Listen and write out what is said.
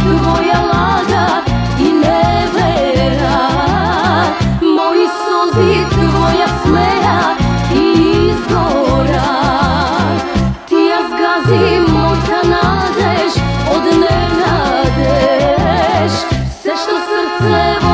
Moja